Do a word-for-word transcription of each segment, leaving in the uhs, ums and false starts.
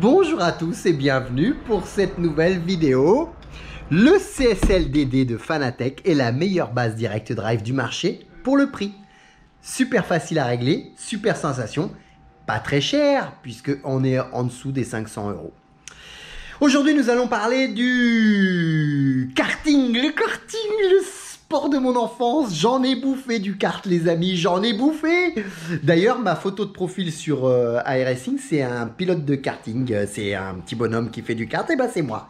Bonjour à tous et bienvenue pour cette nouvelle vidéo. Le C S L D D de Fanatec est la meilleure base direct drive du marché pour le prix. Super facile à régler, super sensation, pas très cher puisque on est en dessous des cinq cents euros. Aujourd'hui nous allons parler du karting, le karting, le sport de mon enfance. J'en ai bouffé du kart les amis, j'en ai bouffé. D'ailleurs ma photo de profil sur euh, iRacing, c'est un pilote de karting, c'est un petit bonhomme qui fait du kart, et bah ben, c'est moi.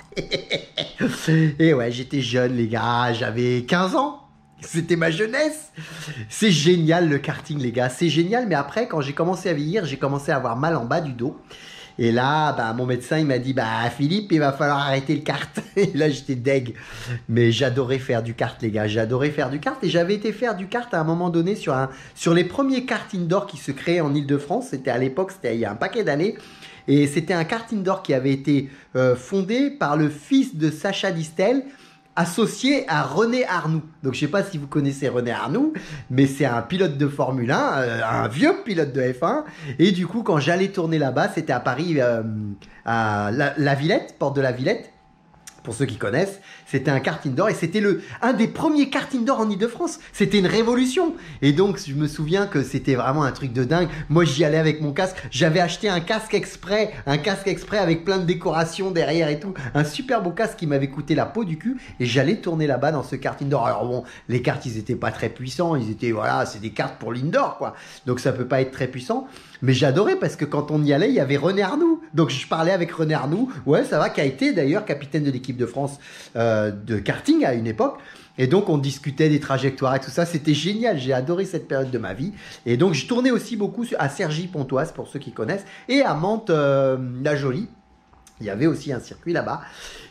Et ouais, j'étais jeune les gars, j'avais quinze ans, c'était ma jeunesse. C'est génial le karting les gars, c'est génial, mais après quand j'ai commencé à vieillir, j'ai commencé à avoir mal en bas du dos. Et là, bah, mon médecin, il m'a dit, bah, Philippe, il va falloir arrêter le kart. Et là, j'étais deg. Mais j'adorais faire du kart, les gars. J'adorais faire du kart. Et j'avais été faire du kart à un moment donné sur un, sur les premiers karts indoor qui se créaient en Ile-de-France. C'était à l'époque, c'était il y a un paquet d'années. Et c'était un kart indoor qui avait été euh, fondé par le fils de Sacha Distel, associé à René Arnoux. Donc je sais pas si vous connaissez René Arnoux, mais c'est un pilote de Formule un, euh, un vieux pilote de F un. Et du coup, quand j'allais tourner là-bas, c'était à Paris, euh, à la, la Villette, Porte de la Villette. Pour ceux qui connaissent, c'était un kart indoor et c'était le un des premiers kart indoor en Ile-de-France. C'était une révolution. Et donc, je me souviens que c'était vraiment un truc de dingue. Moi, j'y allais avec mon casque. J'avais acheté un casque exprès, un casque exprès avec plein de décorations derrière et tout. Un super beau casque qui m'avait coûté la peau du cul. Et j'allais tourner là-bas dans ce kart indoor. Alors bon, les karts, ils étaient pas très puissants. Ils étaient, voilà, c'est des karts pour l'indoor, quoi. Donc, ça peut pas être très puissant. Mais j'adorais parce que quand on y allait, il y avait René Arnoux. Donc, je parlais avec René Arnoux. Ouais, ça va, qui a été d'ailleurs capitaine de l'équipe de France euh, de karting à une époque, et donc on discutait des trajectoires et tout ça, c'était génial, j'ai adoré cette période de ma vie. Et donc je tournais aussi beaucoup à Cergy Pontoise pour ceux qui connaissent, et à Mantes-la-Jolie, euh, il y avait aussi un circuit là-bas.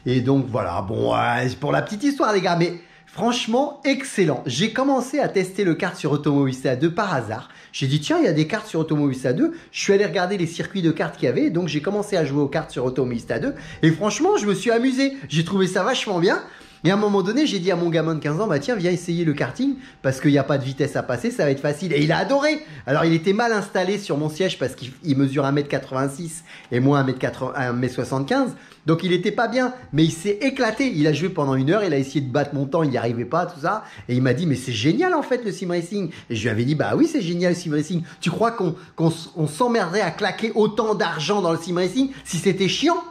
Et donc voilà, bon, euh, pour la petite histoire les gars, mais franchement excellent. J'ai commencé à tester le kart sur Automobilista deux par hasard. J'ai dit tiens, il y a des karts sur Automobilista deux. Je suis allé regarder les circuits de karts qu'il y avait. Donc j'ai commencé à jouer aux karts sur Automobilista deux. Et franchement, je me suis amusé. J'ai trouvé ça vachement bien. Et à un moment donné, j'ai dit à mon gamin de quinze ans, bah tiens, viens essayer le karting parce qu'il n'y a pas de vitesse à passer, ça va être facile. Et il a adoré. Alors, il était mal installé sur mon siège parce qu'il mesure un mètre quatre-vingt-six et moi un mètre soixante-quinze. Donc, il n'était pas bien, mais il s'est éclaté. Il a joué pendant une heure, il a essayé de battre mon temps, il n'y arrivait pas, tout ça. Et il m'a dit, mais c'est génial en fait le sim racing. Et je lui avais dit, bah oui, c'est génial le sim racing. Tu crois qu'on qu'on on s'emmerderait à claquer autant d'argent dans le sim racing si c'était chiant?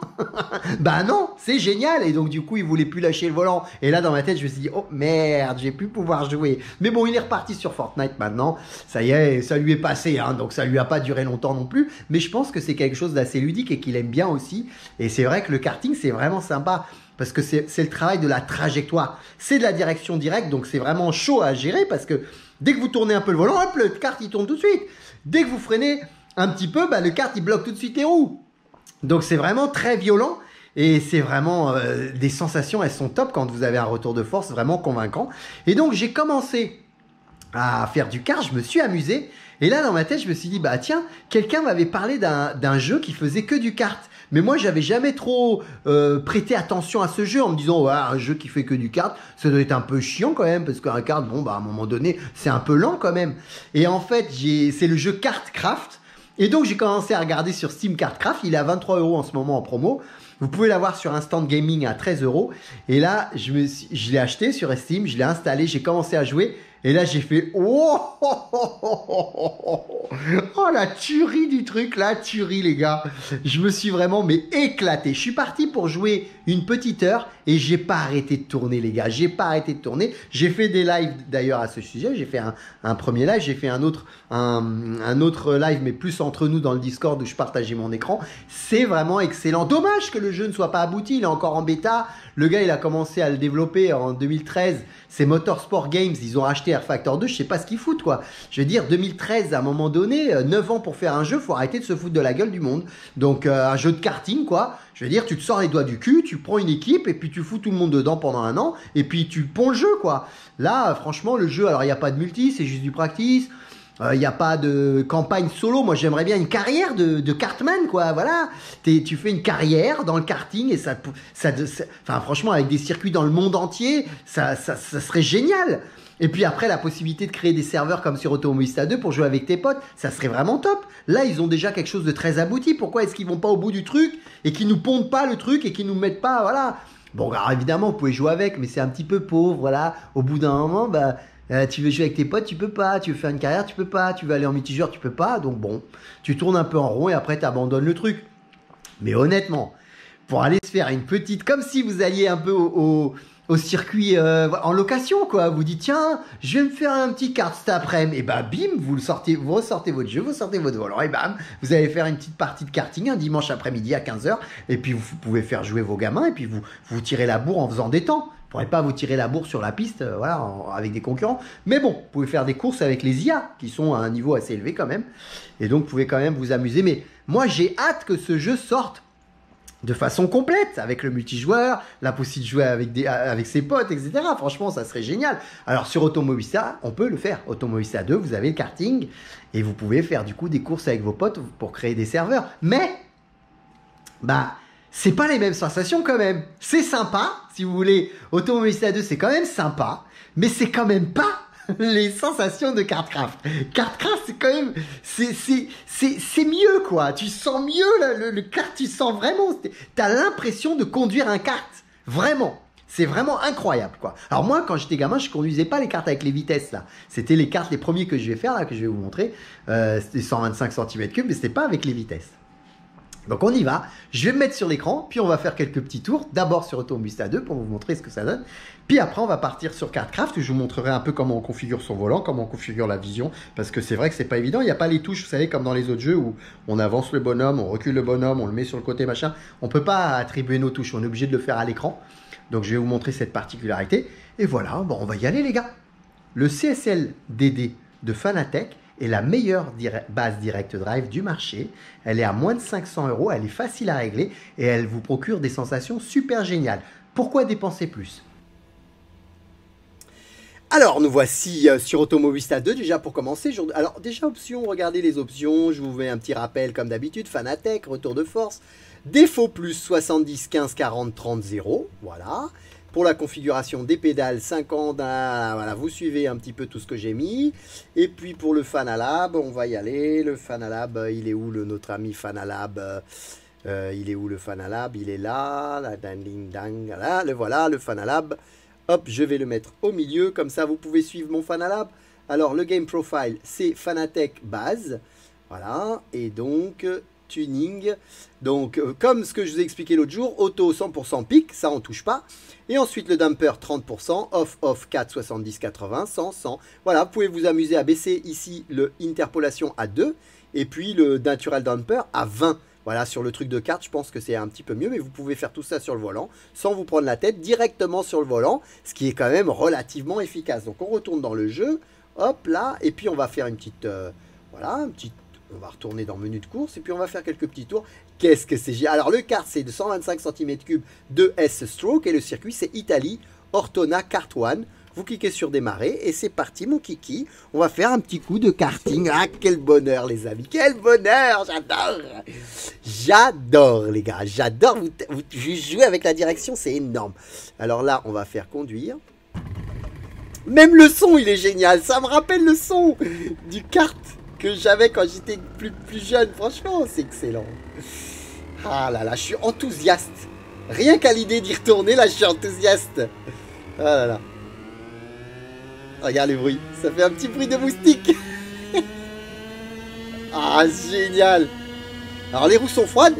Bah non, c'est génial. Et donc, du coup, il voulait plus lâcher le volant. Et là dans ma tête je me suis dit oh merde, j'ai pu pouvoir jouer. Mais bon, il est reparti sur Fortnite maintenant, ça y est, ça lui est passé hein, donc ça lui a pas duré longtemps non plus. Mais je pense que c'est quelque chose d'assez ludique et qu'il aime bien aussi. Et c'est vrai que le karting c'est vraiment sympa parce que c'est le travail de la trajectoire, c'est de la direction directe, donc c'est vraiment chaud à gérer parce que dès que vous tournez un peu le volant, hop, le kart il tourne tout de suite. Dès que vous freinez un petit peu, bah, le kart il bloque tout de suite les roues, donc c'est vraiment très violent. Et c'est vraiment euh, des sensations, elles sont top quand vous avez un retour de force vraiment convaincant. Et donc j'ai commencé à faire du kart, je me suis amusé. Et là dans ma tête je me suis dit bah tiens, quelqu'un m'avait parlé d'un jeu qui faisait que du kart. Mais moi j'avais jamais trop euh, prêté attention à ce jeu en me disant ouais, un jeu qui fait que du kart, ça doit être un peu chiant quand même parce qu'un kart, bon bah à un moment donné c'est un peu lent quand même. Et en fait c'est le jeu KartKraft. Et donc j'ai commencé à regarder sur Steam KartKraft, il est à vingt-trois euros en ce moment en promo. Vous pouvez l'avoir sur Instant Gaming à treize euros. Et là, je, me suis, je l'ai acheté sur Steam, je l'ai installé, j'ai commencé à jouer. Et là, j'ai fait oh, oh, oh, oh, oh, oh la tuerie du truc, la tuerie les gars. Je me suis vraiment mais éclaté. Je suis parti pour jouer une petite heure et j'ai pas arrêté de tourner les gars. J'ai pas arrêté de tourner. J'ai fait des lives d'ailleurs à ce sujet. J'ai fait un, un premier live, j'ai fait un autre, un, un autre live mais plus entre nous dans le Discord où je partageais mon écran. C'est vraiment excellent. Dommage que le jeu ne soit pas abouti. Il est encore en bêta. Le gars, il a commencé à le développer en deux mille treize. C'est Motorsport Games. Ils ont acheté RFactor deux, je sais pas ce qu'ils foutent quoi. Je veux dire deux mille treize, à un moment donné, neuf ans pour faire un jeu, faut arrêter de se foutre de la gueule du monde. Donc euh, un jeu de karting quoi. Je veux dire, tu te sors les doigts du cul, tu prends une équipe et puis tu fous tout le monde dedans pendant un an et puis tu ponds le jeu quoi. Là, franchement, le jeu, alors il n'y a pas de multi, c'est juste du practice. Il euh, n'y a pas de campagne solo. Moi, j'aimerais bien une carrière de, de kartman, quoi. Voilà. T'es, tu fais une carrière dans le karting et ça, ça, ça, enfin, franchement, avec des circuits dans le monde entier, ça, ça, ça serait génial. Et puis après, la possibilité de créer des serveurs comme sur Automobilista deux pour jouer avec tes potes, ça serait vraiment top. Là, ils ont déjà quelque chose de très abouti. Pourquoi est-ce qu'ils vont pas au bout du truc et qu'ils nous pondent pas le truc et qu'ils nous mettent pas, voilà. Bon, alors évidemment, vous pouvez jouer avec, mais c'est un petit peu pauvre, voilà. Au bout d'un moment, bah. Euh, tu veux jouer avec tes potes, tu peux pas. Tu veux faire une carrière, tu peux pas. Tu veux aller en mitigeur, tu peux pas. Donc bon, tu tournes un peu en rond et après t'abandonnes le truc. Mais honnêtement, pour aller se faire une petite, comme si vous alliez un peu au, au, au circuit euh, en location, quoi. Vous dites tiens, je vais me faire un petit kart cet après-midi. Et bah bim, vous le sortez, vous ressortez votre jeu, vous sortez votre volant et bam, vous allez faire une petite partie de karting un dimanche après-midi à quinze heures. Et puis vous pouvez faire jouer vos gamins et puis vous vous tirez la bourre en faisant des temps. Vous pourrez pas vous tirer la bourre sur la piste, euh, voilà, en, avec des concurrents. Mais bon, vous pouvez faire des courses avec les I A, qui sont à un niveau assez élevé quand même. Et donc, vous pouvez quand même vous amuser. Mais moi, j'ai hâte que ce jeu sorte de façon complète, avec le multijoueur, la possibilité de jouer avec, des, avec ses potes, et cetera. Franchement, ça serait génial. Alors, sur Automobilista, on peut le faire. Automobilista deux, vous avez le karting. Et vous pouvez faire, du coup, des courses avec vos potes pour créer des serveurs. Mais, bah... c'est pas les mêmes sensations quand même. C'est sympa, si vous voulez. Automobilista deux, c'est quand même sympa, mais c'est quand même pas les sensations de KartKraft. KartKraft, c'est quand même, c'est c'est c'est c'est mieux quoi. Tu sens mieux là, le, le kart, tu sens vraiment. T'as l'impression de conduire un kart, vraiment. C'est vraiment incroyable quoi. Alors moi quand j'étais gamin je conduisais pas les cartes avec les vitesses là. C'était les cartes les premiers que je vais faire là, que je vais vous montrer. Euh, c'était cent vingt-cinq centimètres cubes, mais c'était pas avec les vitesses. Donc on y va, je vais me mettre sur l'écran, puis on va faire quelques petits tours, d'abord sur Automobilista deux pour vous montrer ce que ça donne, puis après on va partir sur KartKraft, où je vous montrerai un peu comment on configure son volant, comment on configure la vision, parce que c'est vrai que c'est pas évident, il n'y a pas les touches, vous savez, comme dans les autres jeux, où on avance le bonhomme, on recule le bonhomme, on le met sur le côté, machin, on peut pas attribuer nos touches, on est obligé de le faire à l'écran, donc je vais vous montrer cette particularité, et voilà, bon, on va y aller les gars. Le C S L D D de Fanatec, et la meilleure base direct drive du marché. Elle est à moins de cinq cents euros, elle est facile à régler et elle vous procure des sensations super géniales. Pourquoi dépenser plus ? Alors nous voici sur Automobilista deux déjà pour commencer. Alors déjà options, regardez les options, je vous mets un petit rappel comme d'habitude, Fanatec, retour de force, défaut plus soixante-dix, quinze, quarante, trente, zéro, voilà. Pour la configuration des pédales, cinquante, voilà, vous suivez un petit peu tout ce que j'ai mis. Et puis pour le Fanalab, on va y aller. Le Fanalab, il est où le, notre ami Fanalab euh, Il est où le Fanalab Il est là, là, ding, ding, ding, là, le voilà, le Fanalab. Hop, je vais le mettre au milieu, comme ça vous pouvez suivre mon Fanalab. Alors le Game Profile, c'est Fanatec Base. Voilà, et donc... tuning, donc euh, comme ce que je vous ai expliqué l'autre jour, auto cent pour cent pic, ça on touche pas, et ensuite le damper trente pour cent, off, off, quatre, soixante-dix, quatre-vingts, cent, cent, voilà, vous pouvez vous amuser à baisser ici le interpolation à deux, et puis le natural damper à vingt, voilà, sur le truc de carte, je pense que c'est un petit peu mieux, mais vous pouvez faire tout ça sur le volant, sans vous prendre la tête, directement sur le volant, ce qui est quand même relativement efficace, donc on retourne dans le jeu, hop là, et puis on va faire une petite, euh, voilà, une petite, on va retourner dans menu de course et puis on va faire quelques petits tours. Qu'est-ce que c'est? Alors le kart c'est de cent vingt-cinq centimètres cubes de S-stroke et le circuit c'est Italie, Ortona, Kart un. Vous cliquez sur démarrer et c'est parti mon kiki. On va faire un petit coup de karting. Ah quel bonheur les amis, quel bonheur, j'adore. J'adore les gars, j'adore. Vous, vous jouez avec la direction, c'est énorme. Alors là on va faire conduire. Même le son il est génial, ça me rappelle le son du kart que j'avais quand j'étais plus, plus jeune. Franchement, c'est excellent. Ah là là, je suis enthousiaste. Rien qu'à l'idée d'y retourner, là, je suis enthousiaste. Ah là là. Regarde le bruit. Ça fait un petit bruit de moustique. Ah, génial. Alors, les roues sont froides.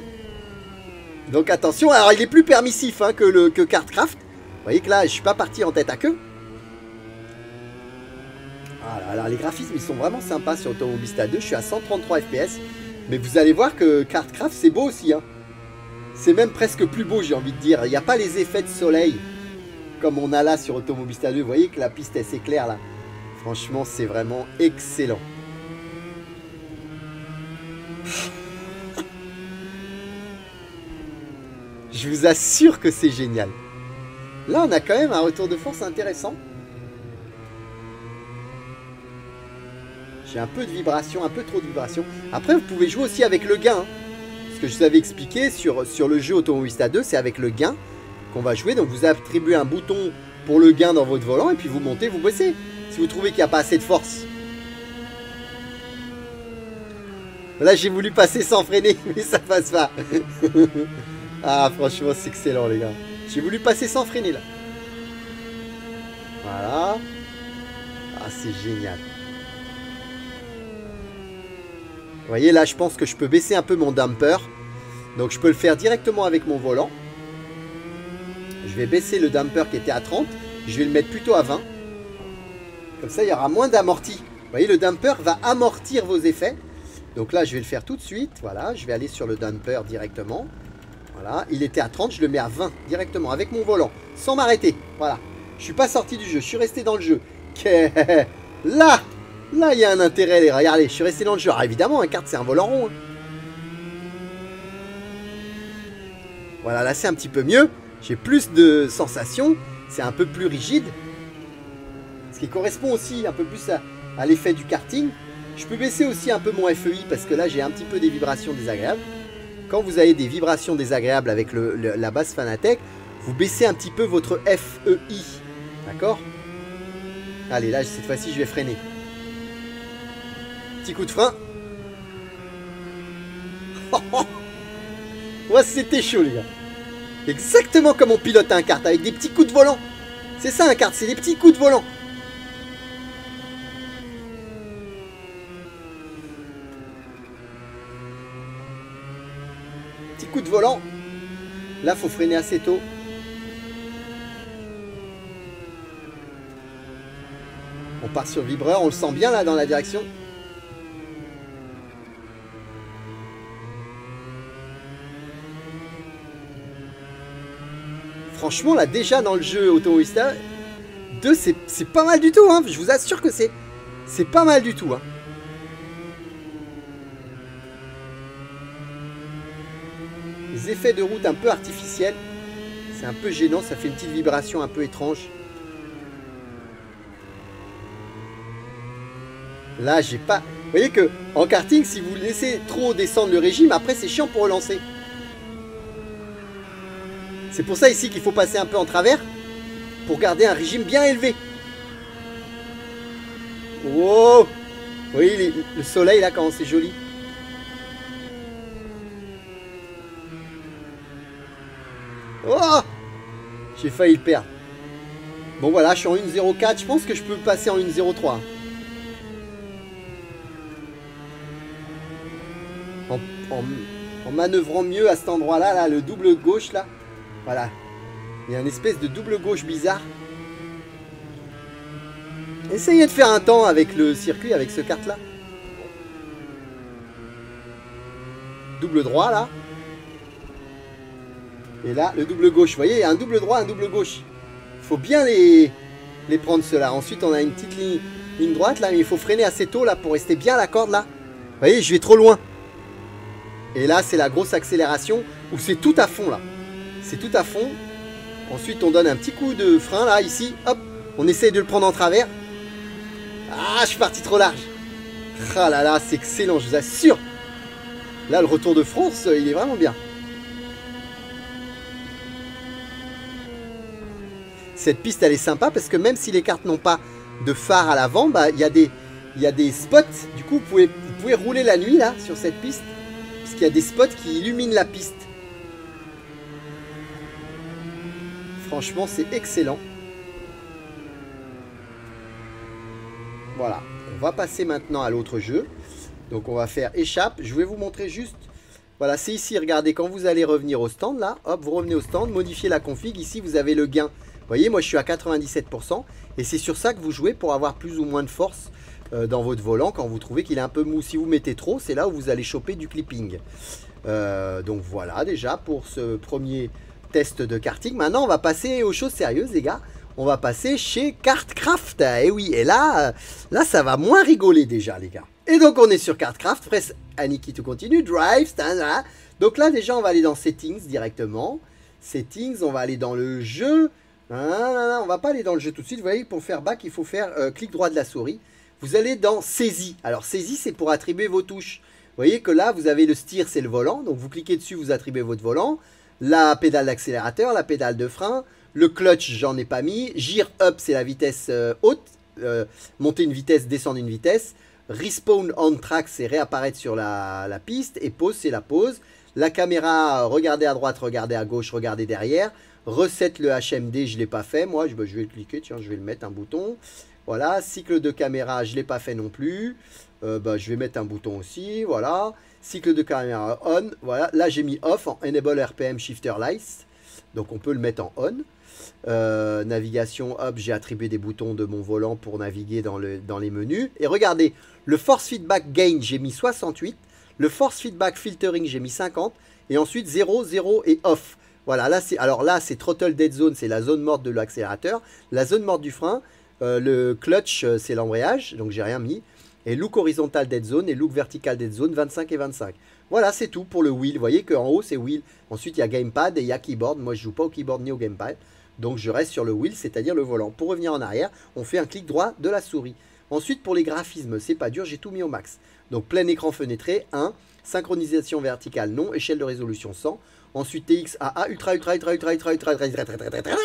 Donc, attention. Alors, il est plus permissif hein, que, le, que KartKraft. Vous voyez que là, je ne suis pas parti en tête à queue. Ah là là, les graphismes ils sont vraiment sympas sur Automobilista deux, je suis à cent trente-trois F P S, mais vous allez voir que KartKraft c'est beau aussi, hein. C'est même presque plus beau j'ai envie de dire, il n'y a pas les effets de soleil comme on a là sur Automobilista deux, vous voyez que la piste elle s'éclaire là, franchement c'est vraiment excellent. Je vous assure que c'est génial, là on a quand même un retour de force intéressant. J'ai un peu de vibration, un peu trop de vibration. Après, vous pouvez jouer aussi avec le gain. Hein. Ce que je vous avais expliqué sur, sur le jeu Automobilista deux, c'est avec le gain qu'on va jouer. Donc, vous attribuez un bouton pour le gain dans votre volant et puis vous montez, vous baissez. Si vous trouvez qu'il n'y a pas assez de force. Là, j'ai voulu passer sans freiner, mais ça passe pas. Ah, franchement, c'est excellent, les gars. J'ai voulu passer sans freiner, là. Voilà. Ah, c'est génial. Vous voyez, là, je pense que je peux baisser un peu mon damper. Donc, je peux le faire directement avec mon volant. Je vais baisser le damper qui était à trente. Je vais le mettre plutôt à vingt. Comme ça, il y aura moins d'amorti. Vous voyez, le damper va amortir vos effets. Donc là, je vais le faire tout de suite. Voilà, je vais aller sur le damper directement. Voilà, il était à trente, je le mets à vingt directement avec mon volant, sans m'arrêter. Voilà, je suis pas sorti du jeu, je suis resté dans le jeu. Là, là, il y a un intérêt, les regardez, je suis resté dans le jeu. Alors évidemment, un kart, c'est un volant rond. Hein. Voilà, là, c'est un petit peu mieux. J'ai plus de sensations, c'est un peu plus rigide. Ce qui correspond aussi un peu plus à, à l'effet du karting. Je peux baisser aussi un peu mon F E I parce que là j'ai un petit peu des vibrations désagréables. Quand vous avez des vibrations désagréables avec le, le, la base Fanatec, vous baissez un petit peu votre F E I. D'accord? Allez, là cette fois-ci je vais freiner. Petit coup de frein. Ouais, c'était chaud les gars. Exactement comme on pilote un kart avec des petits coups de volant. C'est ça un kart, c'est des petits coups de volant. Coup de volant, là faut freiner assez tôt. On part sur vibreur, on le sent bien là dans la direction. Franchement là déjà dans le jeu Automobilista deux c'est pas mal du tout hein. Je vous assure que c'est c'est pas mal du tout hein. Les effets de route un peu artificiels, c'est un peu gênant, ça fait une petite vibration un peu étrange. Là, j'ai pas... Vous voyez que en karting, si vous laissez trop descendre le régime, après c'est chiant pour relancer. C'est pour ça ici qu'il faut passer un peu en travers, pour garder un régime bien élevé. Wow! Vous voyez le soleil là, comment c'est joli. Oh, j'ai failli le perdre. Bon voilà, je suis en une zéro quatre. Je pense que je peux passer en une zéro trois. En, en, en manœuvrant mieux à cet endroit-là, là, le double gauche, là. Voilà. Il y a une espèce de double gauche bizarre. Essayez de faire un temps avec le circuit, avec ce kart-là. Double droit, là. Et là, le double gauche. Vous voyez, il y a un double droit, un double gauche. Il faut bien les, les prendre, ceux-là. Ensuite, on a une petite ligne, ligne droite, là. Mais il faut freiner assez tôt, là, pour rester bien à la corde, là. Vous voyez, je vais trop loin. Et là, c'est la grosse accélération où c'est tout à fond, là. C'est tout à fond. Ensuite, on donne un petit coup de frein, là, ici. Hop, on essaye de le prendre en travers. Ah, je suis parti trop large. Ah là là, c'est excellent, je vous assure. Là, le retour de France, il est vraiment bien. Cette piste elle est sympa parce que même si les cartes n'ont pas de phare à l'avant, bah, il y a des, il y a des spots, du coup vous pouvez, vous pouvez rouler la nuit là sur cette piste, puisqu'il y a des spots qui illuminent la piste. Franchement c'est excellent. Voilà, on va passer maintenant à l'autre jeu. Donc on va faire échappe, je vais vous montrer juste, voilà c'est ici, regardez quand vous allez revenir au stand là, hop vous revenez au stand, modifiez la config, ici vous avez le gain. Vous voyez, moi je suis à quatre-vingt-dix-sept pour cent et c'est sur ça que vous jouez pour avoir plus ou moins de force euh, dans votre volant quand vous trouvez qu'il est un peu mou. Si vous mettez trop, c'est là où vous allez choper du clipping. Euh, donc voilà déjà pour ce premier test de karting. Maintenant, on va passer aux choses sérieuses les gars. On va passer chez KartKraft. Et oui, et là, là ça va moins rigoler déjà les gars. Et donc on est sur KartKraft. Press Aniki to continue, drive, standard. Donc là déjà on va aller dans settings directement. Settings, on va aller dans le jeu. Non, non, non, on va pas aller dans le jeu tout de suite. Vous voyez, pour faire back, il faut faire euh, clic droit de la souris. vous allez dans saisie. Alors saisie, c'est pour attribuer vos touches. Vous voyez que là, vous avez le steer, c'est le volant. Donc vous cliquez dessus, vous attribuez votre volant. La pédale d'accélérateur, la pédale de frein. Le clutch, j'en ai pas mis. Gear up, c'est la vitesse euh, haute. Euh, monter une vitesse, descendre une vitesse. Respawn on track, c'est réapparaître sur la, la piste. Et pause, c'est la pause. La caméra, regardez à droite, regardez à gauche, regardez derrière. Reset le H M D, je ne l'ai pas fait. Moi, je, je vais le cliquer, tiens, je vais le mettre, un bouton. Voilà, cycle de caméra, je ne l'ai pas fait non plus. Euh, bah, je vais mettre un bouton aussi, voilà. Cycle de caméra on, voilà. Là, j'ai mis off en Enable R P M Shifter Lights. Donc, on peut le mettre en on. Euh, navigation, hop, j'ai attribué des boutons de mon volant pour naviguer dans, le, dans les menus. Et regardez, le Force Feedback Gain, j'ai mis soixante-huit. Le Force Feedback Filtering, j'ai mis cinquante. Et ensuite, zéro, zéro et off. Voilà, là, c'est, alors là, c'est Throttle Dead Zone, c'est la zone morte de l'accélérateur. La zone morte du frein. Euh, le clutch, euh, c'est l'embrayage, donc j'ai rien mis. Et look horizontal dead zone et look vertical dead zone, vingt-cinq et vingt-cinq. Voilà, c'est tout pour le wheel. Vous voyez qu'en haut, c'est wheel. Ensuite, il y a gamepad et il y a keyboard. Moi, je ne joue pas au keyboard ni au gamepad. Donc, je reste sur le wheel, c'est-à-dire le volant. Pour revenir en arrière, on fait un clic droit de la souris. Ensuite, pour les graphismes, c'est pas dur, j'ai tout mis au max. Donc, plein écran fenêtré, un. Synchronisation verticale, non. Échelle de résolution, cent. Ensuite, T X A A, ultra, ultra, ultra, ultra, ultra, ultra, ultra, ultra, ultra, ultra, ultra.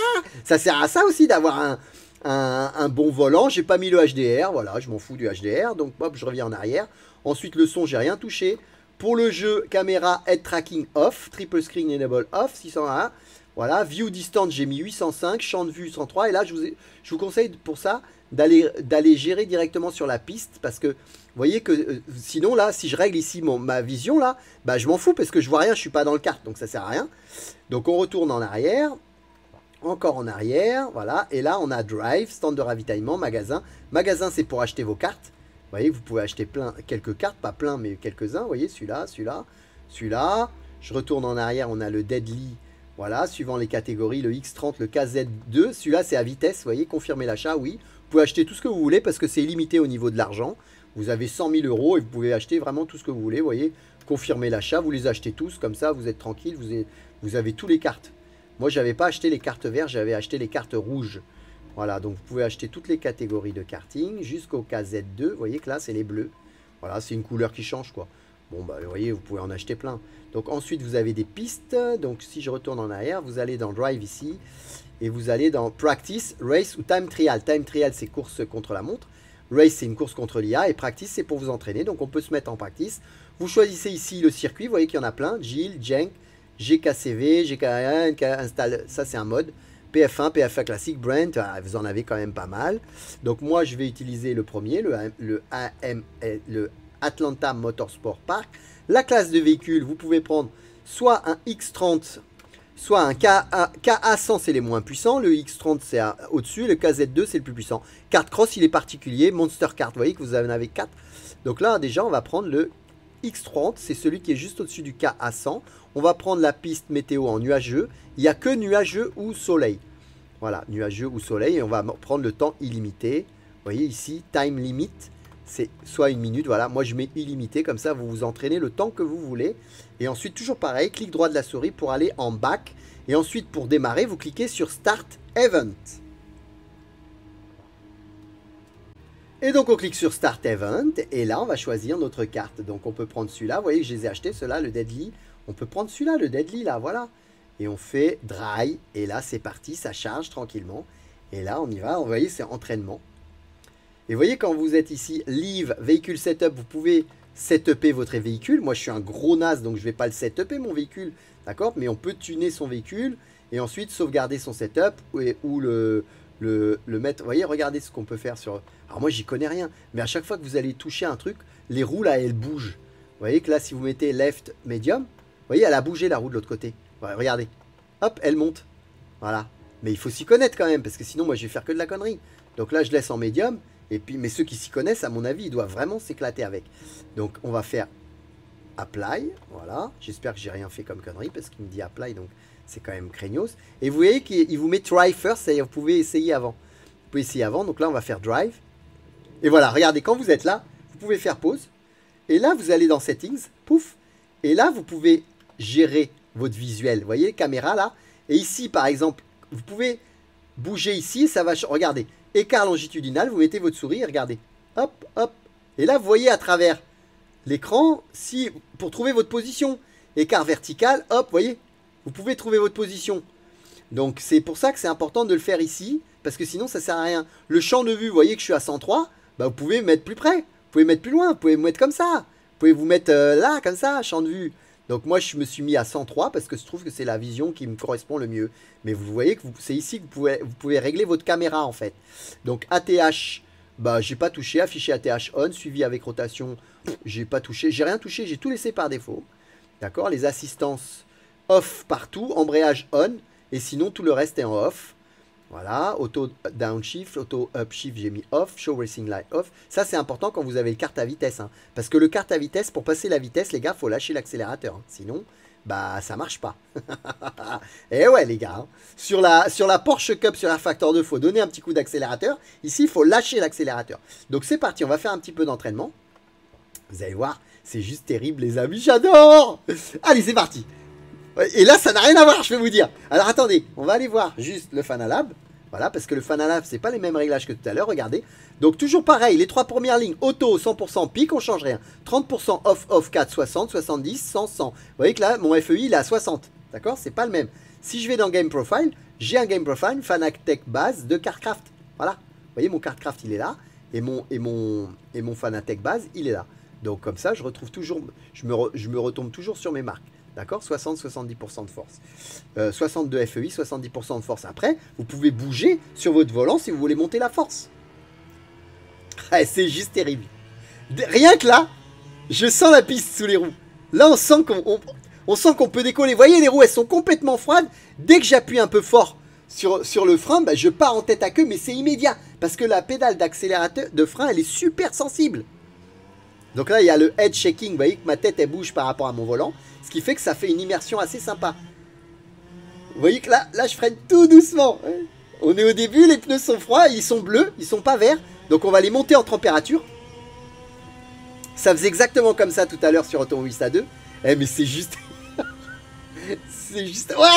Ça sert à ça aussi d'avoir un... Un, un bon volant, j'ai pas mis le H D R, voilà, je m'en fous du H D R, donc hop, je reviens en arrière. Ensuite, le son, j'ai rien touché. Pour le jeu, caméra, head tracking off, triple screen enable off, six cent un. Voilà, view distance, j'ai mis huit cent cinq, champ de vue cent trois. Et là, je vous, ai, je vous conseille pour ça d'aller d'aller gérer directement sur la piste, parce que vous voyez que euh, sinon, là, si je règle ici mon, ma vision, là, bah je m'en fous parce que je vois rien, je suis pas dans le kart, donc ça sert à rien. Donc, on retourne en arrière. Encore en arrière, voilà. Et là, on a Drive, stand de ravitaillement, magasin. Magasin, c'est pour acheter vos cartes. Vous voyez, vous pouvez acheter plein, quelques cartes, pas plein, mais quelques-uns. Vous voyez, celui-là, celui-là, celui-là. Je retourne en arrière, on a le Deadly. Voilà, suivant les catégories, le X trente, le K Z deux. Celui-là, c'est à vitesse, vous voyez, confirmer l'achat, oui. Vous pouvez acheter tout ce que vous voulez parce que c'est illimité au niveau de l'argent. Vous avez cent mille euros et vous pouvez acheter vraiment tout ce que vous voulez, vous voyez. Confirmer l'achat, vous les achetez tous, comme ça, vous êtes tranquille, vous avez, vous avez toutes les cartes. Moi, je n'avais pas acheté les cartes vertes, j'avais acheté les cartes rouges. Voilà, donc vous pouvez acheter toutes les catégories de karting jusqu'au K Z deux. Vous voyez que là, c'est les bleus. Voilà, c'est une couleur qui change, quoi. Bon, bah, vous voyez, vous pouvez en acheter plein. Donc ensuite, vous avez des pistes. Donc si je retourne en arrière, vous allez dans Drive ici. Et vous allez dans Practice, Race ou Time Trial. Time Trial, c'est course contre la montre. Race, c'est une course contre l'I A. Et Practice, c'est pour vous entraîner. Donc on peut se mettre en Practice. Vous choisissez ici le circuit. Vous voyez qu'il y en a plein. Gilles, Jenk. G K C V, G K un, installe, ça c'est un mode, P F un, P F un classique, Brent, vous en avez quand même pas mal. Donc moi je vais utiliser le premier, le, le, A M, le Atlanta Motorsport Park. La classe de véhicule, vous pouvez prendre soit un X trente, soit un K A cent, c'est les moins puissants, le X trente c'est au-dessus, le K Z deux c'est le plus puissant. Kart Cross il est particulier, Monster Kart, vous voyez que vous en avez quatre. Donc là déjà on va prendre le X trente, c'est celui qui est juste au-dessus du K A cent. On va prendre la piste météo en nuageux. Il n'y a que nuageux ou soleil. Voilà, nuageux ou soleil. Et on va prendre le temps illimité. Vous voyez ici, time limit. C'est soit une minute, voilà. Moi, je mets illimité. Comme ça, vous vous entraînez le temps que vous voulez. Et ensuite, toujours pareil, clic droit de la souris pour aller en back. Et ensuite, pour démarrer, vous cliquez sur Start Event. Et donc, on clique sur Start Event. Et là, on va choisir notre carte. Donc, on peut prendre celui-là. Vous voyez que je les ai achetés, ceux-là, le Deadly. On peut prendre celui-là, le Deadly, là, voilà. Et on fait Dry. Et là, c'est parti, ça charge tranquillement. Et là, on y va. Vous voyez, c'est entraînement. Et vous voyez, quand vous êtes ici, Leave, Véhicule Setup, vous pouvez setuper votre véhicule. Moi, je suis un gros naze, donc je ne vais pas le setuper, mon véhicule. D'accord? Mais on peut tuner son véhicule et ensuite sauvegarder son setup ou le... Le, le mettre, vous voyez, regardez ce qu'on peut faire sur... Alors moi, j'y connais rien, mais à chaque fois que vous allez toucher un truc, les roues, là, elles bougent. Vous voyez que là, si vous mettez left, medium, vous voyez, elle a bougé, la roue de l'autre côté. Ouais, regardez, hop, elle monte. Voilà, mais il faut s'y connaître quand même, parce que sinon, moi, je vais faire que de la connerie. Donc là, je laisse en medium, et puis, mais ceux qui s'y connaissent, à mon avis, ils doivent vraiment s'éclater avec. Donc, on va faire apply, voilà. J'espère que j'ai rien fait comme connerie, parce qu'il me dit apply, donc... C'est quand même craignos. Et vous voyez qu'il vous met try first, c'est-à-dire vous pouvez essayer avant. Vous pouvez essayer avant, donc là on va faire drive. Et voilà, regardez, quand vous êtes là, vous pouvez faire pause. Et là, vous allez dans settings, pouf. Et là, vous pouvez gérer votre visuel. Vous voyez, caméra là. Et ici, par exemple, vous pouvez bouger ici, ça va... Regardez, écart longitudinal, vous mettez votre souris, regardez. hop, hop. Et là, vous voyez à travers l'écran, si, pour trouver votre position. Écart vertical, hop, vous voyez, vous pouvez trouver votre position. Donc, c'est pour ça que c'est important de le faire ici, parce que sinon, ça sert à rien. Le champ de vue, vous voyez que je suis à cent trois, bah, vous pouvez mettre plus près, vous pouvez mettre plus loin, vous pouvez vous mettre comme ça. Vous pouvez vous mettre euh, là, comme ça, champ de vue. Donc, moi, je me suis mis à cent trois, parce que je trouve que c'est la vision qui me correspond le mieux. Mais vous voyez que c'est ici que vous pouvez, vous pouvez régler votre caméra, en fait. Donc, A T H... Bah, j'ai pas touché, affiché A T H on, suivi avec rotation, j'ai pas touché, j'ai rien touché, j'ai tout laissé par défaut. D'accord, les assistances off partout, embrayage on, et sinon tout le reste est en off. Voilà, auto downshift, auto upshift, j'ai mis off, show racing light off. Ça c'est important quand vous avez le kart à vitesse, hein, parce que le kart à vitesse, pour passer la vitesse, les gars, faut lâcher l'accélérateur, hein, sinon, bah, ça marche pas. Et ouais, les gars, hein. Sur, la, sur la Porsche Cup, sur la RFactor deux, il faut donner un petit coup d'accélérateur. Ici, il faut lâcher l'accélérateur. Donc, c'est parti. On va faire un petit peu d'entraînement. Vous allez voir, c'est juste terrible, les amis. J'adore. Allez, c'est parti. Et là, ça n'a rien à voir, je vais vous dire. Alors, attendez. On va aller voir juste le Fanalab. Voilà, parce que le Fanalab, c'est pas les mêmes réglages que tout à l'heure. Regardez. Donc, toujours pareil. Les trois premières lignes, auto, cent pour cent pic, on change rien. trente pour cent off, off, quatre, soixante, soixante-dix, cent, cent. Vous voyez que là, mon F E I, il est à soixante. D'accord? C'est pas le même. Si je vais dans Game Profile, j'ai un Game Profile Fanatec base de KartKraft. Voilà. Vous voyez, mon KartKraft, il est là. Et mon, et mon, et mon Fanatec base, il est là. Donc, comme ça, je retrouve toujours, je me, re, je me retombe toujours sur mes marques. D'accord, soixante à soixante-dix pour cent de force. Euh, soixante-deux F E I, soixante-dix pour cent de force. Après, vous pouvez bouger sur votre volant si vous voulez monter la force. Ah, c'est juste terrible. De, rien que là, je sens la piste sous les roues. Là, on sent qu'on on, on sent qu'on peut décoller. Vous voyez, les roues, elles sont complètement froides. Dès que j'appuie un peu fort sur, sur le frein, bah, je pars en tête à queue, mais c'est immédiat. Parce que la pédale d'accélérateur de frein, elle est super sensible. Donc là, il y a le head shaking. Vous voyez que ma tête, elle bouge par rapport à mon volant. Ce qui fait que ça fait une immersion assez sympa. Vous voyez que là, là je freine tout doucement. On est au début, les pneus sont froids, ils sont bleus, ils sont pas verts. Donc on va les monter en température. Ça faisait exactement comme ça tout à l'heure sur Automobilista deux. Eh mais c'est juste... c'est juste... Ah,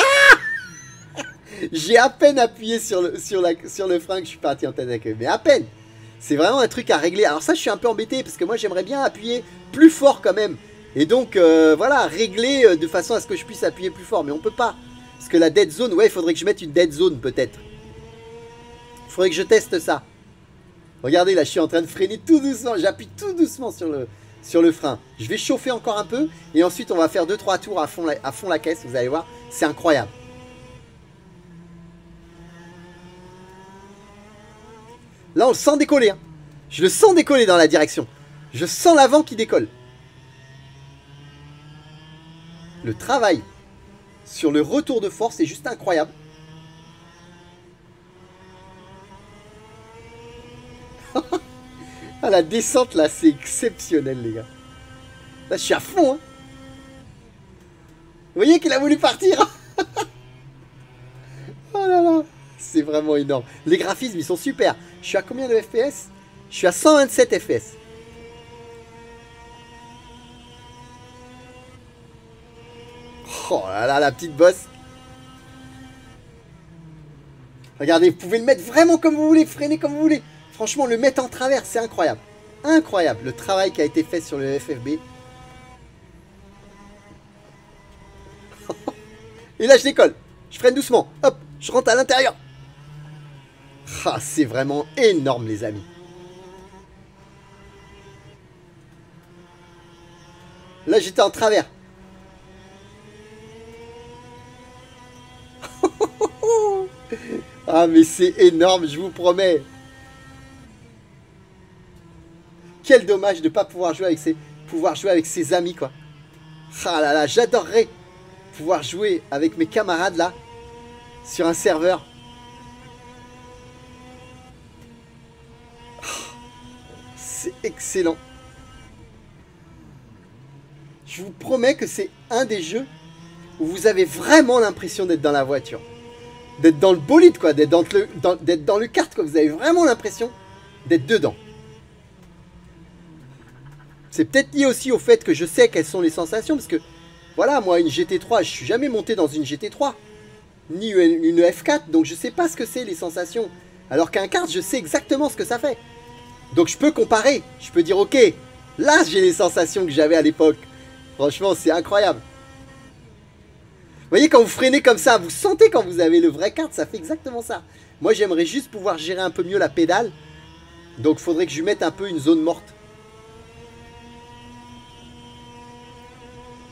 j'ai à peine appuyé sur le, sur la, sur le frein que je suis parti en tête à queue. Mais à peine. C'est vraiment un truc à régler. Alors ça, je suis un peu embêté parce que moi, j'aimerais bien appuyer plus fort quand même. Et donc, euh, voilà, régler de façon à ce que je puisse appuyer plus fort. Mais on peut pas. Parce que la dead zone, ouais, il faudrait que je mette une dead zone peut-être. Il faudrait que je teste ça. Regardez, là, je suis en train de freiner tout doucement. J'appuie tout doucement sur le, sur le frein. Je vais chauffer encore un peu. Et ensuite, on va faire deux trois tours à fond la, à fond la caisse. Vous allez voir, c'est incroyable. Là, on le sent décoller. Hein. Je le sens décoller dans la direction. Je sens l'avant qui décolle. Le travail sur le retour de force est juste incroyable. Ah, la descente là, c'est exceptionnel, les gars. Là, je suis à fond. Hein. Vous voyez qu'il a voulu partir. Oh là là, c'est vraiment énorme. Les graphismes, ils sont super. Je suis à combien de F P S? Je suis à cent vingt-sept F P S. Oh là là, la petite bosse. Regardez, vous pouvez le mettre vraiment comme vous voulez, freiner comme vous voulez. Franchement, le mettre en travers, c'est incroyable. Incroyable, le travail qui a été fait sur le F F B. Et là, je décolle. Je freine doucement. Hop, je rentre à l'intérieur. Ah, c'est vraiment énorme, les amis. Là, j'étais en travers. Ah mais c'est énorme, je vous promets. Quel dommage de ne pas pouvoir jouer avec ses, pouvoir jouer avec ses amis, quoi. Ah là là, j'adorerais pouvoir jouer avec mes camarades là, sur un serveur. C'est excellent. Je vous promets que c'est un des jeux où vous avez vraiment l'impression d'être dans la voiture. D'être dans le bolide, quoi, d'être dans le, dans, d'être dans le kart, quoi. Vous avez vraiment l'impression d'être dedans. C'est peut-être lié aussi au fait que je sais quelles sont les sensations, parce que, voilà, moi, une G T trois, je suis jamais monté dans une G T trois, ni une, une F quatre, donc je sais pas ce que c'est les sensations. Alors qu'un kart, je sais exactement ce que ça fait. Donc je peux comparer, je peux dire ok, là j'ai les sensations que j'avais à l'époque. Franchement c'est incroyable. Vous voyez quand vous freinez comme ça, vous sentez quand vous avez le vrai kart, ça fait exactement ça. Moi j'aimerais juste pouvoir gérer un peu mieux la pédale. Donc faudrait que je mette un peu une zone morte.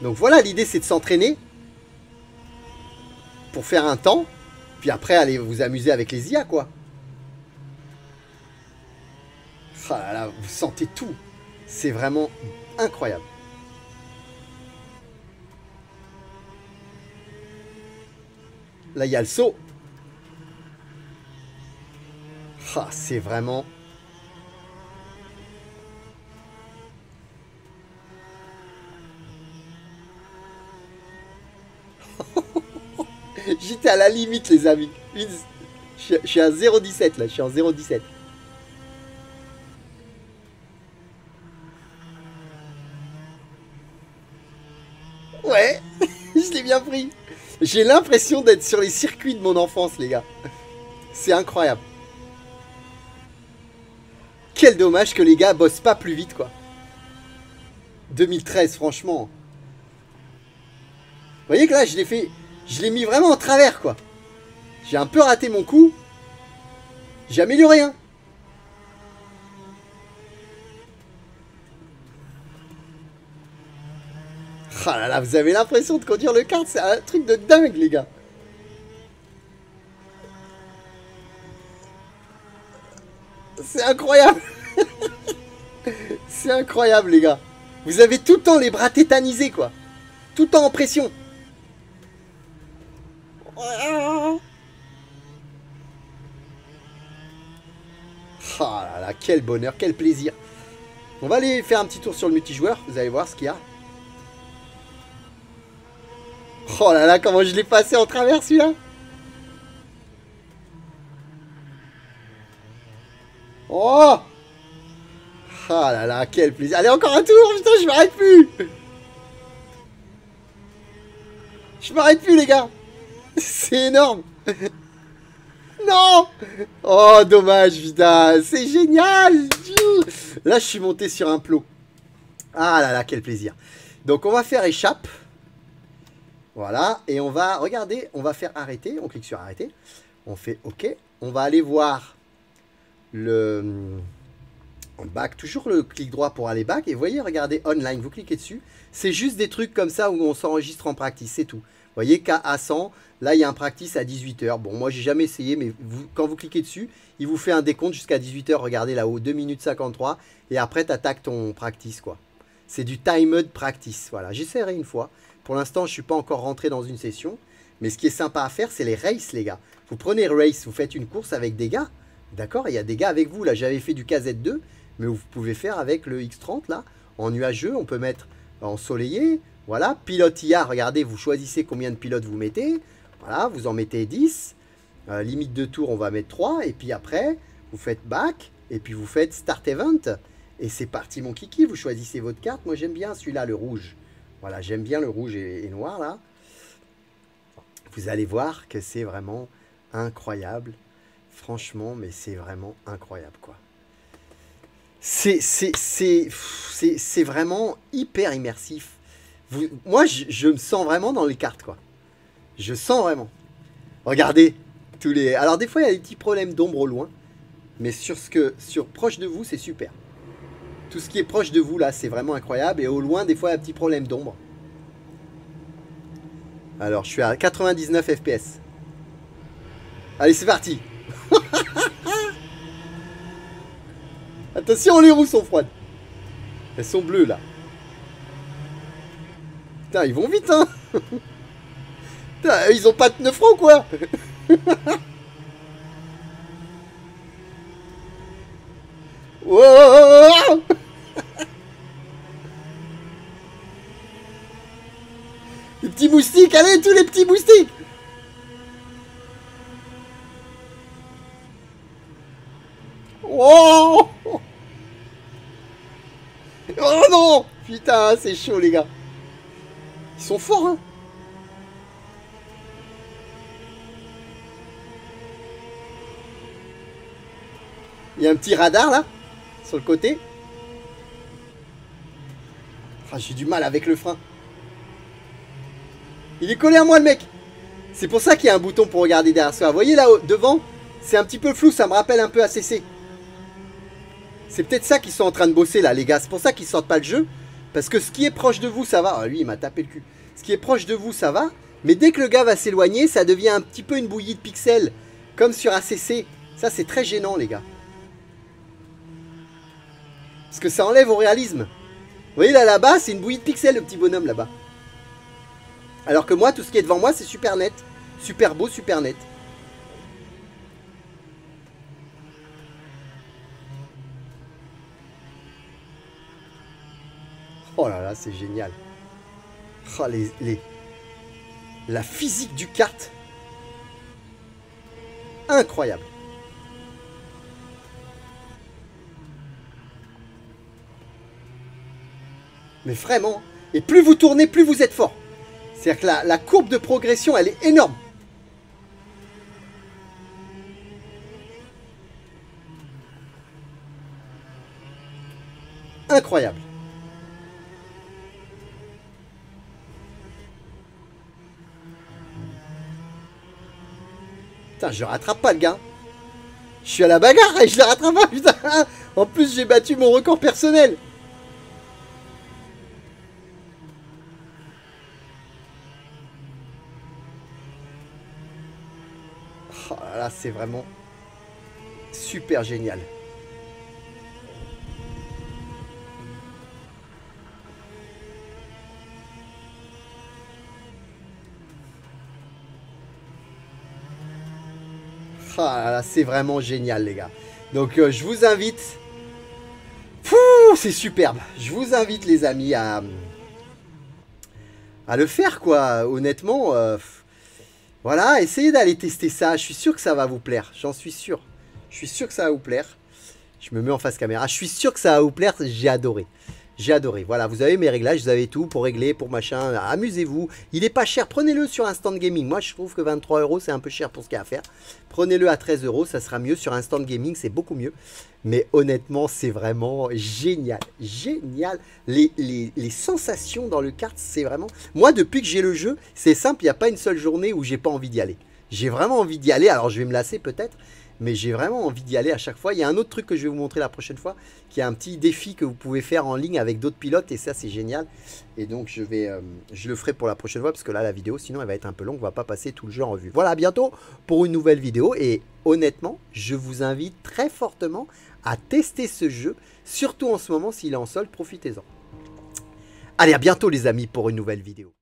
Donc voilà, l'idée c'est de s'entraîner pour faire un temps. Puis après allez vous amuser avec les I A quoi. Ah là là, vous sentez tout. C'est vraiment incroyable. Là, il y a le saut. Ah, c'est vraiment... J'étais à la limite, les amis. Une... Je suis à zéro virgule dix-sept, là. Je suis en zéro virgule dix-sept. Ouais, je l'ai bien pris. J'ai l'impression d'être sur les circuits de mon enfance, les gars. C'est incroyable. Quel dommage que les gars bossent pas plus vite, quoi. deux mille treize, franchement. Vous voyez que là, je l'ai fait... Je l'ai mis vraiment en travers, quoi. J'ai un peu raté mon coup. J'ai amélioré, hein. Oh là là, vous avez l'impression de conduire le kart, c'est un truc de dingue, les gars. C'est incroyable. C'est incroyable, les gars. Vous avez tout le temps les bras tétanisés, quoi. Tout le temps en pression. Oh là là, quel bonheur, quel plaisir. On va aller faire un petit tour sur le multijoueur, vous allez voir ce qu'il y a. Oh là là, comment je l'ai passé en travers celui-là. Oh. Oh là là, quel plaisir. Allez, encore un tour, putain, je m'arrête plus. Je m'arrête plus, les gars. C'est énorme. Non. Oh, dommage, putain. C'est génial. Là, je suis monté sur un plot. Ah là là, quel plaisir. Donc, on va faire échappe. Voilà, et on va, regardez, on va faire arrêter, on clique sur arrêter, on fait OK, on va aller voir le back, toujours le clic droit pour aller back, et vous voyez, regardez, online, vous cliquez dessus, c'est juste des trucs comme ça où on s'enregistre en practice, c'est tout. Vous voyez, K A cent, là, il y a un practice à dix-huit heures, bon, moi, j'ai jamais essayé, mais vous, quand vous cliquez dessus, il vous fait un décompte jusqu'à dix-huit heures, regardez là-haut, deux minutes cinquante-trois, et après, t'attaques ton practice, quoi. C'est du timed practice, voilà, j'essaierai une fois. Pour l'instant, je ne suis pas encore rentré dans une session. Mais ce qui est sympa à faire, c'est les races, les gars. Vous prenez race, vous faites une course avec des gars. D'accord? Il y a des gars avec vous. Là, j'avais fait du K Z deux. Mais vous pouvez faire avec le X trente, là. En nuageux, on peut mettre ensoleillé. Voilà. Pilote I A, regardez, vous choisissez combien de pilotes vous mettez. Voilà, vous en mettez dix. Euh, limite de tour, on va mettre trois. Et puis après, vous faites back. Et puis vous faites start event. Et c'est parti, mon kiki. Vous choisissez votre carte. Moi, j'aime bien celui-là, le rouge. Voilà, j'aime bien le rouge et, et noir, là. Vous allez voir que c'est vraiment incroyable. Franchement, mais c'est vraiment incroyable, quoi. C'est vraiment hyper immersif. Vous, moi, je, je me sens vraiment dans les cartes, quoi. Je sens vraiment. Regardez, tous les... Alors, des fois, il y a des petits problèmes d'ombre au loin. Mais sur ce que... Sur proche de vous, c'est super. Tout ce qui est proche de vous, là, c'est vraiment incroyable. Et au loin, des fois, il y a un petit problème d'ombre. Alors, je suis à quatre-vingt-dix-neuf F P S. Allez, c'est parti. Attention, les roues sont froides. Elles sont bleues, là. Putain, ils vont vite, hein. Putain, ils ont pas de neuf francs, quoi. Wow. Les petits moustiques, allez, tous les petits moustiques. Oh, oh non. Putain, c'est chaud, les gars. Ils sont forts, hein. Il y a un petit radar, là. sur le côté. Ah, j'ai du mal avec le frein. Il est collé à moi, le mec. C'est pour ça qu'il y a un bouton pour regarder derrière soi. Vous voyez là-haut, devant, c'est un petit peu flou, ça me rappelle un peu A C C. C'est peut-être ça qu'ils sont en train de bosser là, les gars. C'est pour ça qu'ils sortent pas le jeu. Parce que ce qui est proche de vous, ça va. Ah, lui, il m'a tapé le cul. Ce qui est proche de vous, ça va. Mais dès que le gars va s'éloigner, ça devient un petit peu une bouillie de pixels. Comme sur A C C. Ça, c'est très gênant, les gars. Parce que ça enlève au réalisme. Vous voyez là, là-bas, c'est une bouillie de pixels, le petit bonhomme là-bas. Alors que moi, tout ce qui est devant moi, c'est super net. Super beau, super net. Oh là là, c'est génial. Oh, les, les... La physique du kart. Incroyable. Mais vraiment. Et plus vous tournez, plus vous êtes fort. C'est-à-dire que la, la courbe de progression, elle est énorme. Incroyable. Putain, je rattrape pas le gars. Je suis à la bagarre et je la rattrape pas, putain. En plus, j'ai battu mon record personnel. Oh là là, c'est vraiment super génial. Ah là là, c'est vraiment génial, les gars. Donc euh, je vous invite. C'est superbe. Je vous invite, les amis, à à le faire, quoi. Honnêtement, euh... voilà. Essayez d'aller tester ça. Je suis sûr que ça va vous plaire. J'en suis sûr. Je suis sûr que ça va vous plaire. Je me mets en face caméra. Je suis sûr que ça va vous plaire. J'ai adoré. J'ai adoré. Voilà, vous avez mes réglages, vous avez tout pour régler, pour machin. Amusez-vous. Il est pas cher. Prenez-le sur Instant Gaming. Moi, je trouve que vingt-trois euros, c'est un peu cher pour ce qu'il y a à faire. Prenez-le à treize euros, ça sera mieux. Sur Instant Gaming, c'est beaucoup mieux. Mais honnêtement, c'est vraiment génial. Génial. Les, les, les sensations dans le kart, c'est vraiment... Moi, depuis que j'ai le jeu, c'est simple. Il n'y a pas une seule journée où j'ai pas envie d'y aller. J'ai vraiment envie d'y aller. Alors, je vais me lasser peut-être. Mais j'ai vraiment envie d'y aller à chaque fois. Il y a un autre truc que je vais vous montrer la prochaine fois, qui est un petit défi que vous pouvez faire en ligne avec d'autres pilotes. Et ça, c'est génial. Et donc, je, vais, euh, je le ferai pour la prochaine fois, parce que là, la vidéo, sinon, elle va être un peu longue. On va pas passer tout le jeu en revue. Voilà, à bientôt pour une nouvelle vidéo. Et honnêtement, je vous invite très fortement à tester ce jeu. Surtout en ce moment, s'il est en solde, profitez-en. Allez, à bientôt, les amis, pour une nouvelle vidéo.